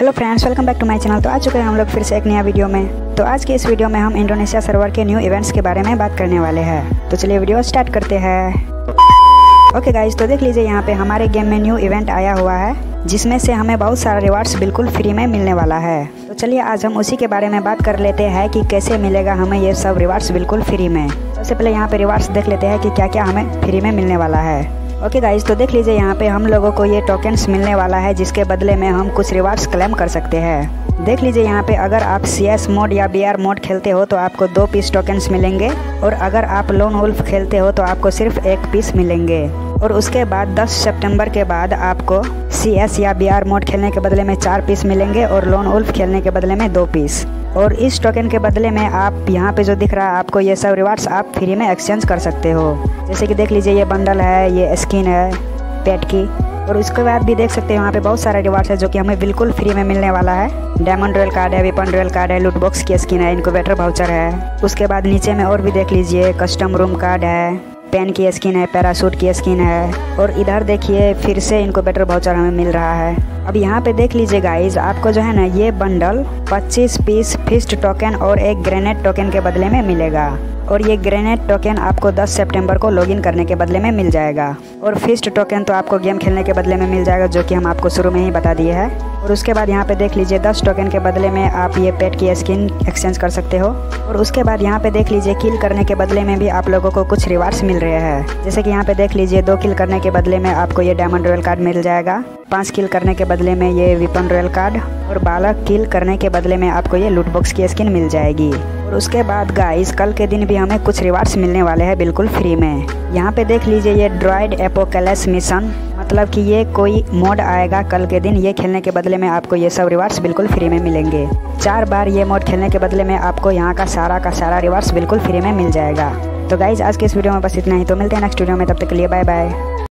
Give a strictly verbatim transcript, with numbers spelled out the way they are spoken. Hello friends, welcome back to my channel. तो आ चुके हैं हम लोग फिर से एक नया वीडियो में। तो आज के इस वीडियो में हम इंडोनेशिया सर्वर के न्यू इवेंट्स के बारे में बात करने वाले हैं। तो चलिए वीडियो स्टार्ट करते हैं। ओके गाइज, तो देख लीजिए यहाँ पे हमारे गेम में न्यू इवेंट आया हुआ है, जिसमें से हमें बहुत सारा रिवार्ड्स बिल्कुल फ्री में मिलने वाला है। तो चलिए आज हम उसी के बारे में बात कर लेते हैं कि कैसे मिलेगा हमें ये सब रिवार्ड्स बिल्कुल फ्री में। सबसे पहले यहाँ पे रिवार्ड्स देख लेते हैं कि क्या क्या हमें फ्री में मिलने वाला है। ओके गाइज, तो देख लीजिए यहाँ पे हम लोगों को ये टोकन्स मिलने वाला है, जिसके बदले में हम कुछ रिवार्ड्स क्लेम कर सकते हैं। देख लीजिए यहाँ पे अगर आप सी एस मोड या बी आर मोड खेलते हो तो आपको दो पीस टोकन्स मिलेंगे, और अगर आप लोन वुल्फ खेलते हो तो आपको सिर्फ एक पीस मिलेंगे। और उसके बाद दस सितंबर के बाद आपको सी एस या बी आर मोड खेलने के बदले में चार पीस मिलेंगे, और लोन वुल्फ खेलने के बदले में दो पीस। और इस टोकन के बदले में आप यहाँ पे जो दिख रहा है आपको ये सब रिवार्ड्स आप फ्री में एक्सचेंज कर सकते हो। जैसे कि देख लीजिए ये बंडल है, ये स्किन है पेट की, और उसके बाद भी देख सकते हैं यहाँ पे बहुत सारे रिवार्ड्स है जो कि हमें बिल्कुल फ्री में मिलने वाला है। डायमंड रॉयल कार्ड है, वेपन रॉयल कार्ड है, लूट बॉक्स की स्किन है, इनक्यूबेटर वाउचर है। उसके बाद नीचे में और भी देख लीजिए कस्टम रूम कार्ड है, पेन की स्किन है, पैरासूट की स्किन है, और इधर देखिए फिर से इनको बेटर वाउचर हमें मिल रहा है। अब यहाँ पे देख लीजिए गाइज, आपको जो है ना ये बंडल पच्चीस पीस फिस्ट टोकन और एक ग्रेनेड टोकन के बदले में मिलेगा। और ये ग्रेनेड टोकन आपको दस सितंबर को लॉगिन करने के बदले में मिल जाएगा, और फिस्ट टोकन तो आपको गेम खेलने के बदले में मिल जाएगा, जो कि हम आपको शुरू में ही बता दिए है। और उसके बाद यहाँ पे देख लीजिए दस टोकन के बदले में आप ये पेट की स्किन एक्सचेंज कर सकते हो। और उसके बाद यहाँ पे देख लीजिए किल करने के बदले में भी आप लोगों को कुछ रिवार्ड्स मिल रहे हैं। जैसे कि यहाँ पे देख लीजिए दो किल करने के बदले में आपको ये डायमंड रॉयल कार्ड मिल जाएगा, पाँच किल करने के बदले में ये वेपन रॉयल कार्ड, और बारह किल करने के बदले में आपको ये लूट बॉक्स की स्किन मिल जाएगी। और उसके बाद गाइस कल के दिन भी हमें कुछ रिवार्ड्स मिलने वाले हैं बिल्कुल फ्री में। यहाँ पे देख लीजिए ये ड्रॉइड एपोकैलिप्स मिशन, मतलब कि ये कोई मोड आएगा कल के दिन, ये खेलने के बदले में आपको ये सब रिवार्ड्स बिल्कुल फ्री में मिलेंगे। चार बार ये मोड खेलने के बदले में आपको यहाँ का सारा का सारा रिवार्ड्स बिल्कुल फ्री में मिल जाएगा। तो गाइज आज के इस वीडियो में बस इतना ही। तो मिलते हैं नेक्स्ट वीडियो में, तब तक के लिए बाय बाय।